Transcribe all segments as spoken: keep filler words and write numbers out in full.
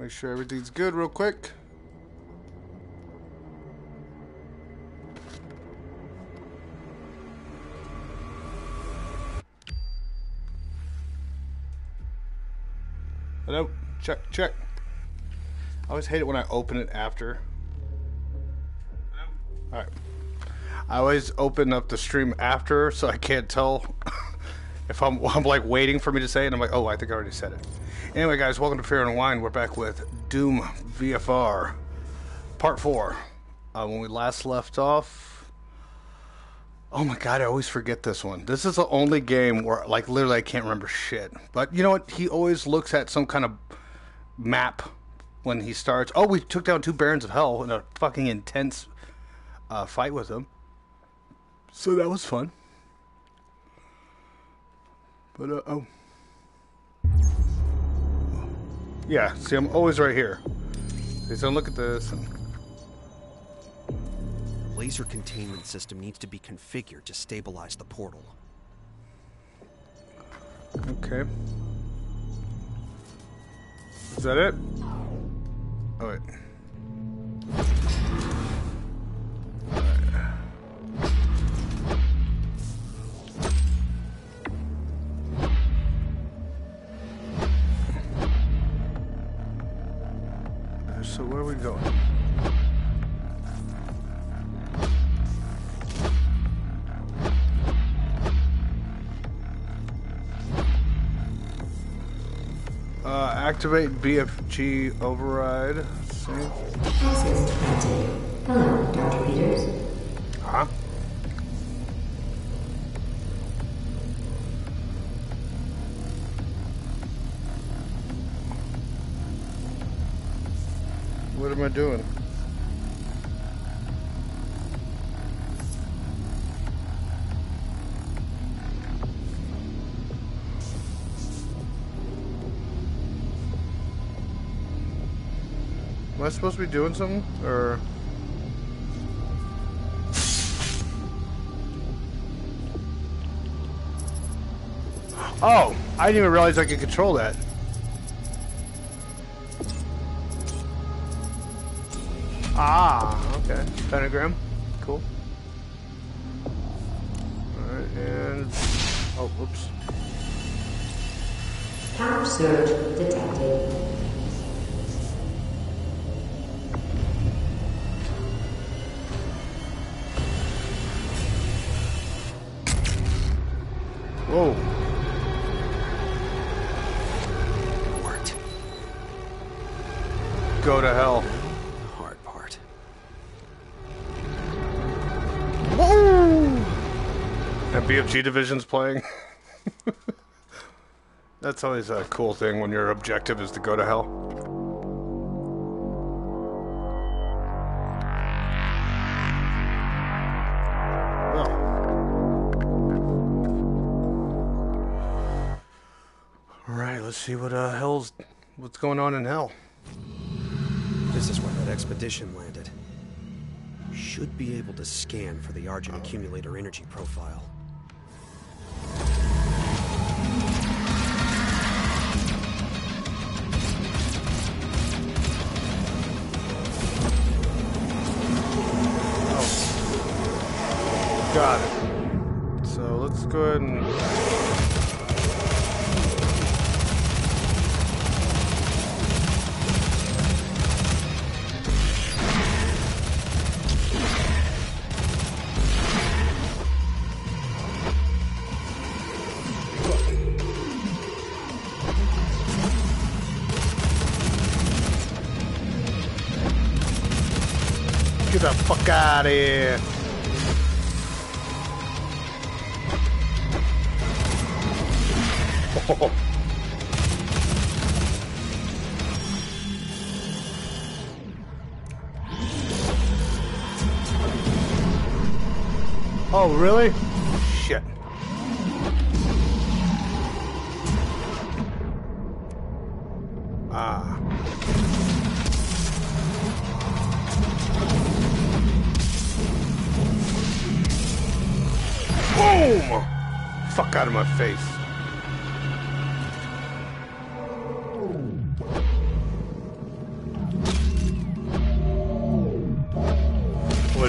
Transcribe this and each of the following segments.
Make sure everything's good real quick. Hello? Check, check. I always hate it when I open it after. Hello? Alright. I always open up the stream after, so I can't tell if I'm, I'm like waiting for me to say it, and I'm like, oh, I think I already said it. Anyway, guys, welcome to Fear and Wine. We're back with Doom V F R Part four. Uh, when we last left off... Oh my god, I always forget this one. This is the only game where, like, literally I can't remember shit. But, you know what? He always looks at some kind of map when he starts. Oh, we took down two Barons of Hell in a fucking intense uh, fight with him. So that was fun. But, uh, oh. Yeah, see, I'm always right here. Please don't look at this. And... the laser containment system needs to be configured to stabilize the portal. Okay. Is that it? Oh, wait. So where are we going? Uh, activate B F G override. See. Process granted. Hello, Doctor Peters. Huh? What am I doing? Am I supposed to be doing something, or? Oh, I didn't even realize I could control that. Ah, okay. Pentagram. Cool. Alright, and... oh, oops. Power surge detected. Whoa. What? Go to hell. B F G division's playing. That's always a cool thing when your objective is to go to hell. Oh. All right, let's see what uh, hell's what's going on in hell. This is where that expedition landed. Should be able to scan for the Argent oh. accumulator energy profile. Got it. So let's go ahead and... get the fuck out of here. Oh, really? Shit. Ah. Boom! Fuck out of my face.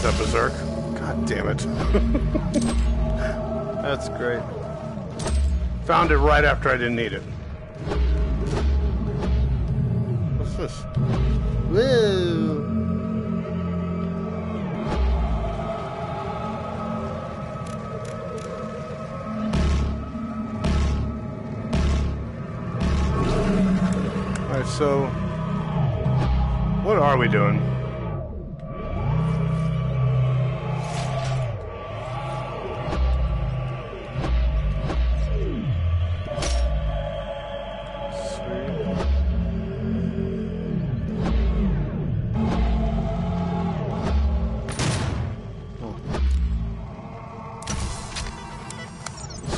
there's that berserk. God damn it. That's great. Found it right after I didn't need it. What's this? Woo! Alright, so... what are we doing?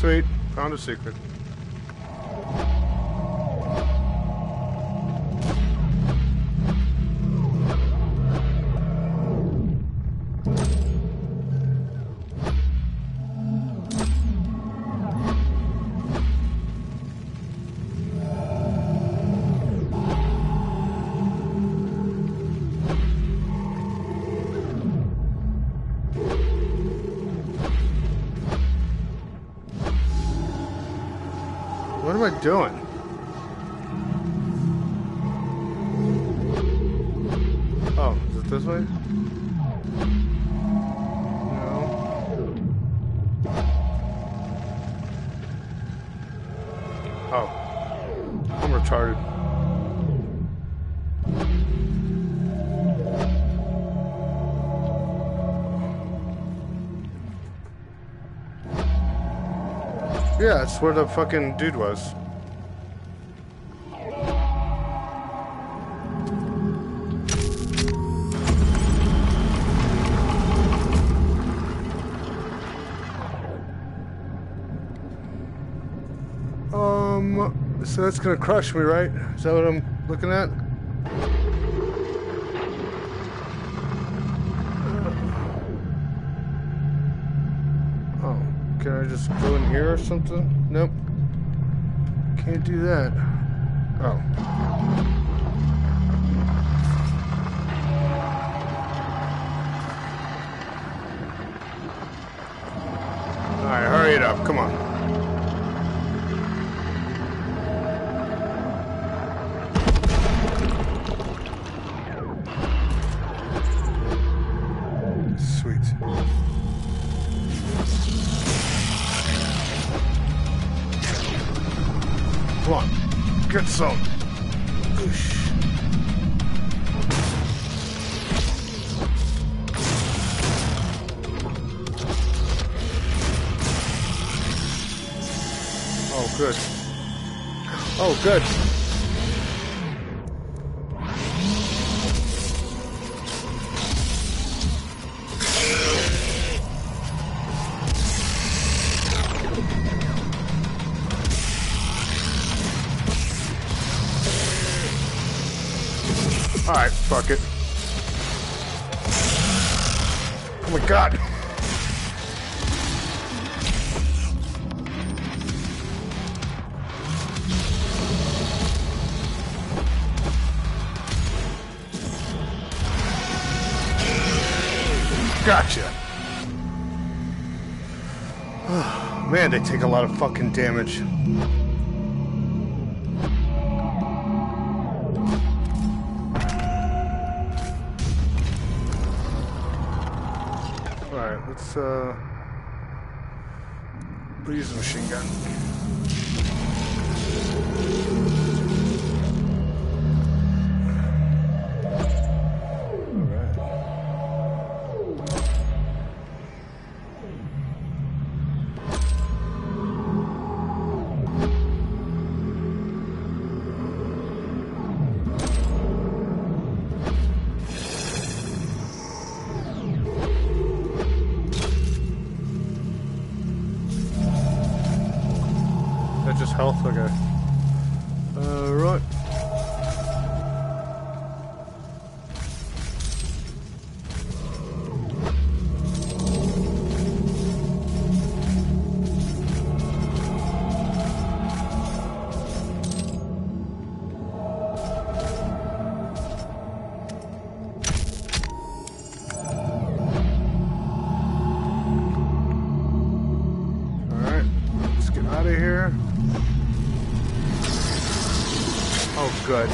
Sweet, found a secret. What am I doing? Oh, is it this way? No. Oh. I'm retarded. Yeah, that's where the fucking dude was. Um, so that's gonna crush me, right? Is that what I'm looking at? Can I just go in here or something? Nope. Can't do that. Oh. Alright, hurry it up. Come on. Get some. Oosh. Oh, good. Oh, good. Alright, fuck it. Oh my god! Gotcha! Man, they take a lot of fucking damage. Let's uh, use the machine gun. Just health, okay. Uh, right. Oh, good.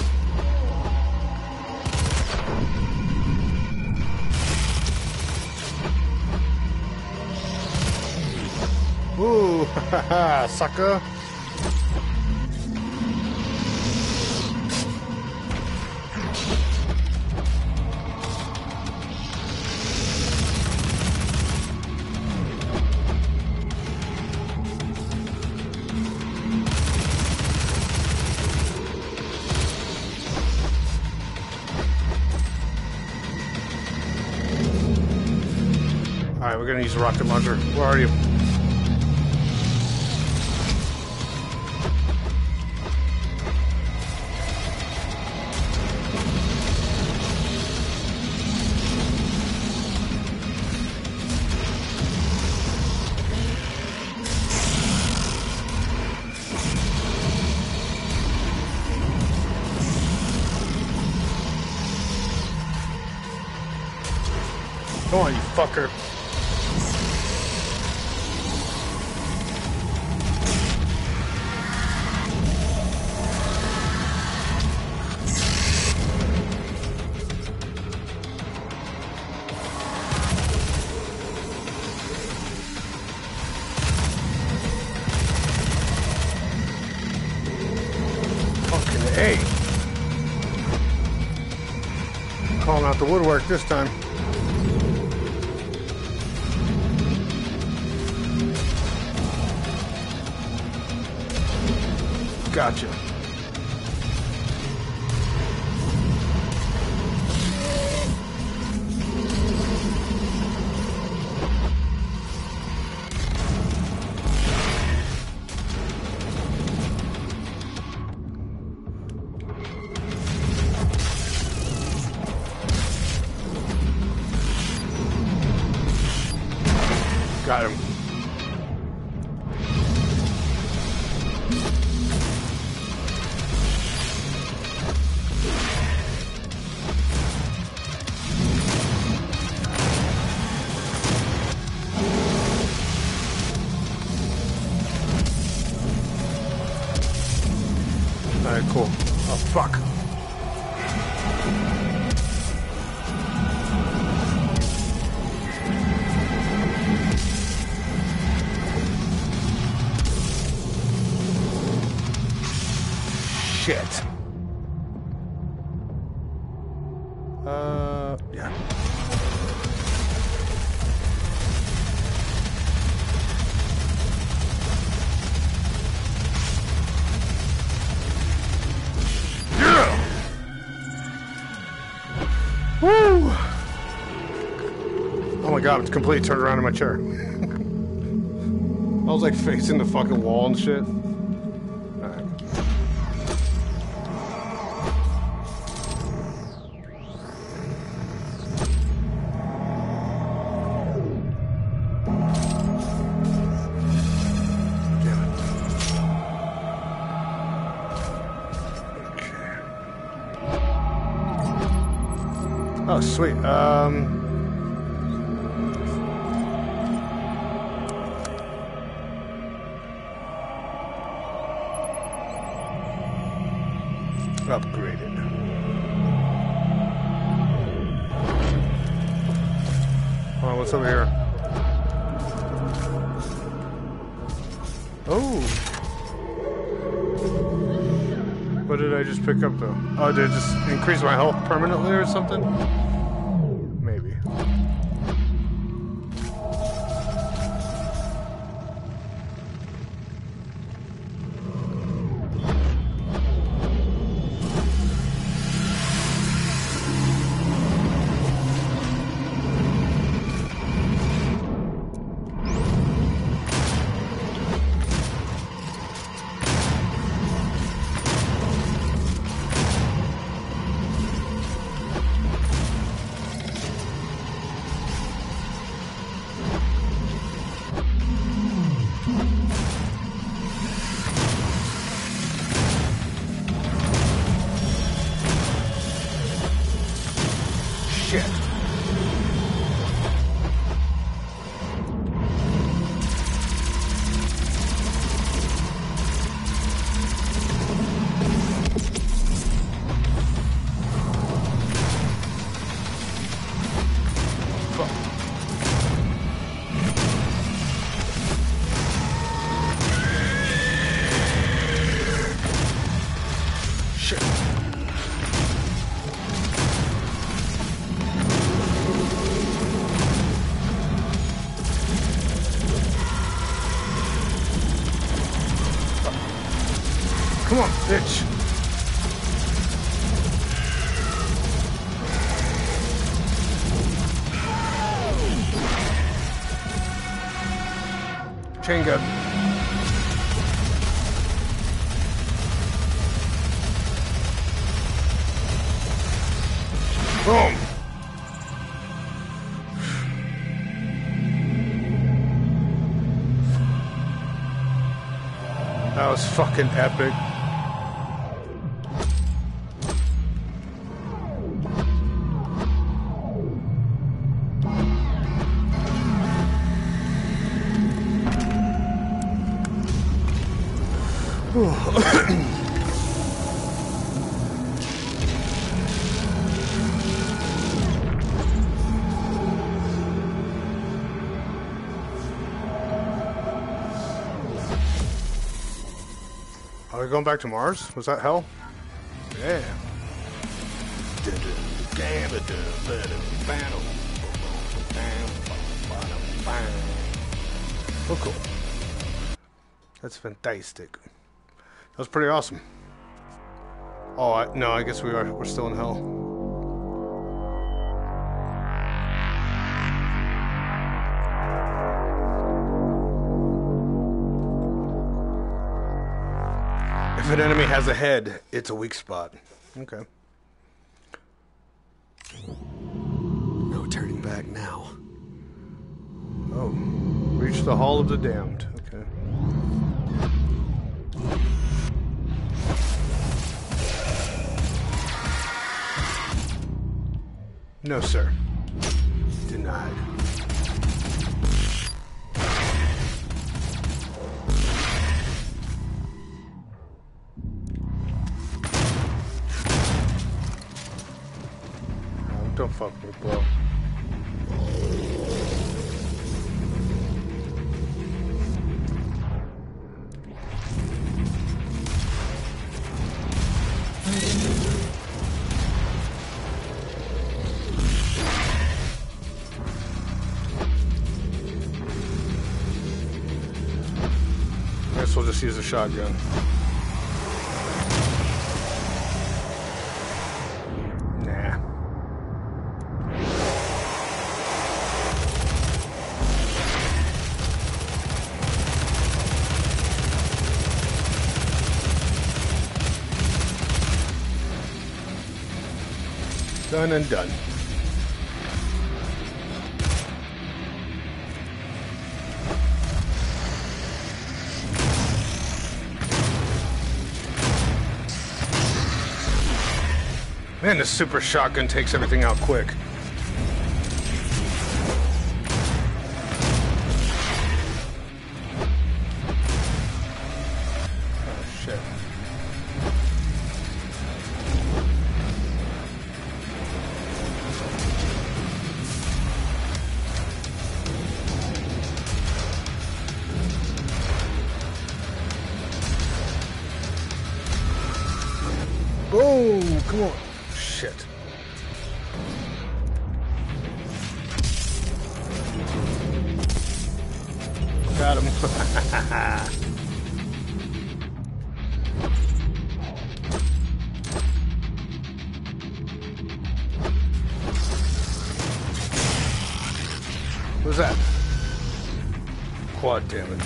Ooh, haha, sucker. Alright, we're gonna use a rocket launcher. Where are you? Come on, you fucker. The woodwork this time. Gotcha. Got him. All right, cool. Oh, fuck. Shit. Uh, yeah. Yeah! Woo! Oh my god, I'm completely turned around in my chair. I was like facing the fucking wall and shit. Oh, sweet. Um... Upgraded. Hold on, what's over here? Oh! What did I just pick up, though? Oh, did it just increase my health permanently or something? Shit. Come on, bitch. Chain gun. Boom. That was fucking epic. Are we going back to Mars? Was that hell? Yeah. Oh, cool. That's fantastic. That was pretty awesome. Oh, I, no, I guess we are. We're still in hell. If an enemy has a head, it's a weak spot. Okay. No turning back now. Oh. Reach the Hall of the Damned. Okay. No, sir. Denied. Oh, don't fuck me, bro. Just use a shotgun. Nah. Done and done. Man, this super shotgun takes everything out quick. Oh, shit. Oh, come on. Shit. Got him. What's that? Quad damage.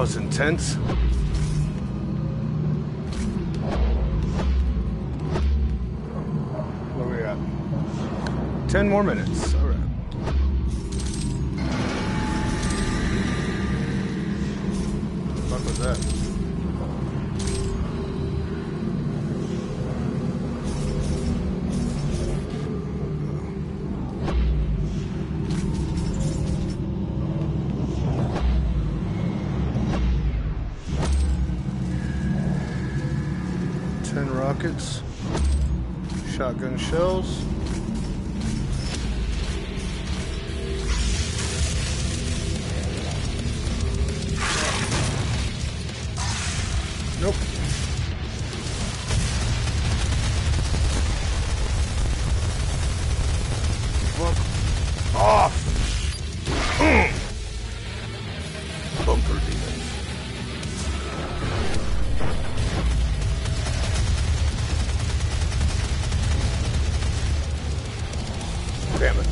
was intense. Where are we at? Ten more minutes. All right. What the fuck was that? Rockets, shotgun shells. Nope. Fuck off. Bumper demons. Damn it.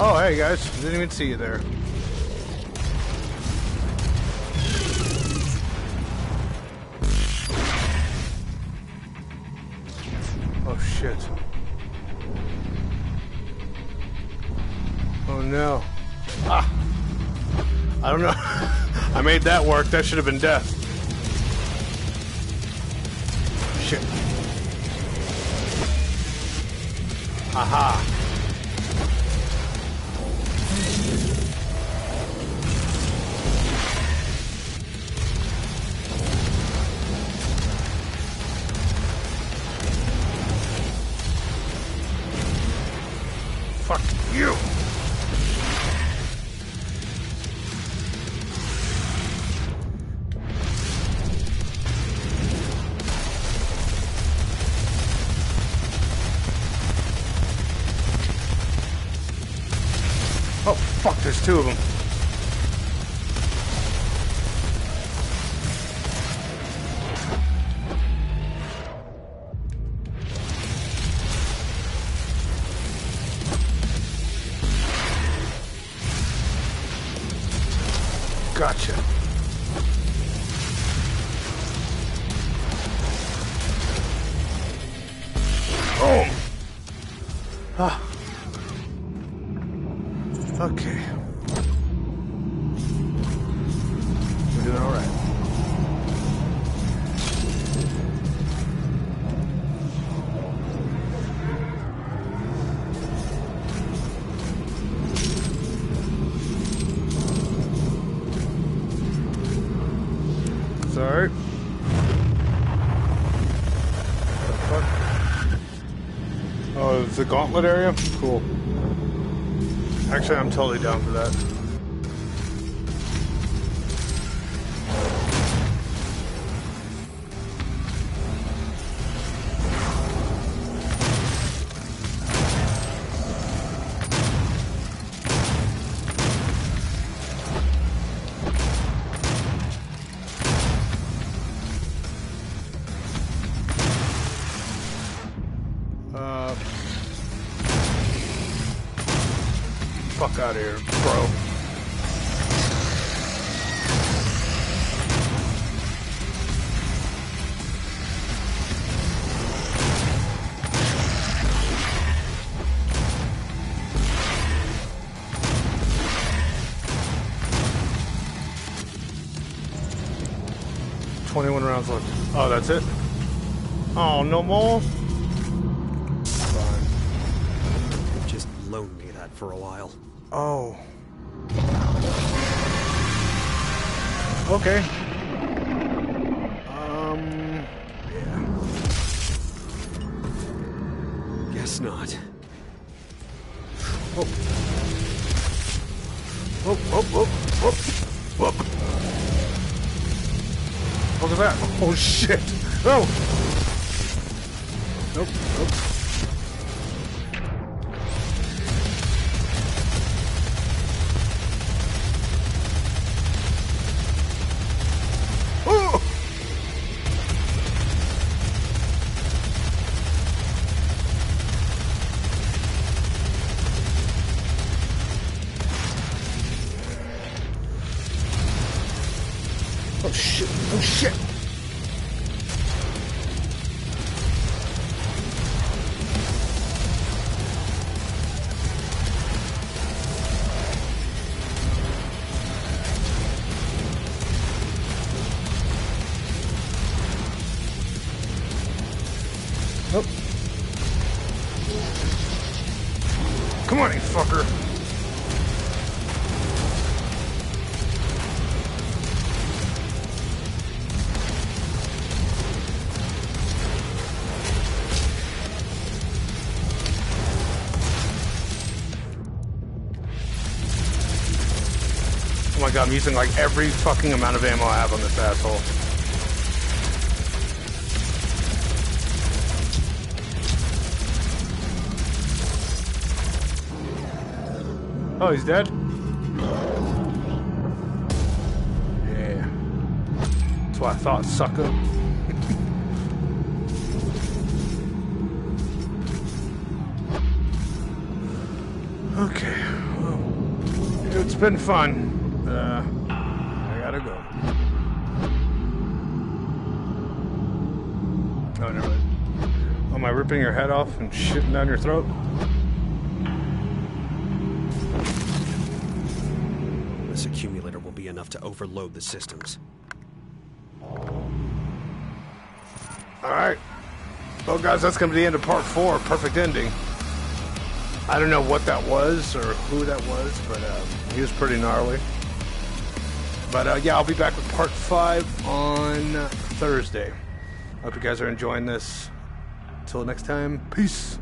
Oh, hey guys, didn't even see you there. Oh shit. Oh no. Ah! I don't know. I made that work. That should have been death. Shit. Aha. Fuck you! Oh fuck, there's two of them. Gotcha. Boom. Ah. Okay. We're doing all right. Sorry. What the fuck? Oh, it's the gauntlet area? Cool. Actually, I'm totally down for that. Uh, fuck out of here, bro. twenty-one rounds left. Oh, that's it? Oh, no more? Lonely. that for a while. Oh. Okay. Um... Yeah. Guess not. Oh. Oh, oh, oh, oh, oh. Look at that. Oh, shit. Oh! Nope, nope. I'm using like every fucking amount of ammo I have on this asshole. Oh, he's dead? Yeah. That's what I thought, sucker. Okay. Well, it's been fun. Uh, I gotta go. Oh, never mind. Am I ripping your head off and shitting down your throat? This accumulator will be enough to overload the systems. Alright. Well, guys, that's gonna be the end of part four. Perfect ending. I don't know what that was or who that was, but uh, he was pretty gnarly. But uh, yeah, I'll be back with part five on Thursday. Hope you guys are enjoying this. Until next time, peace.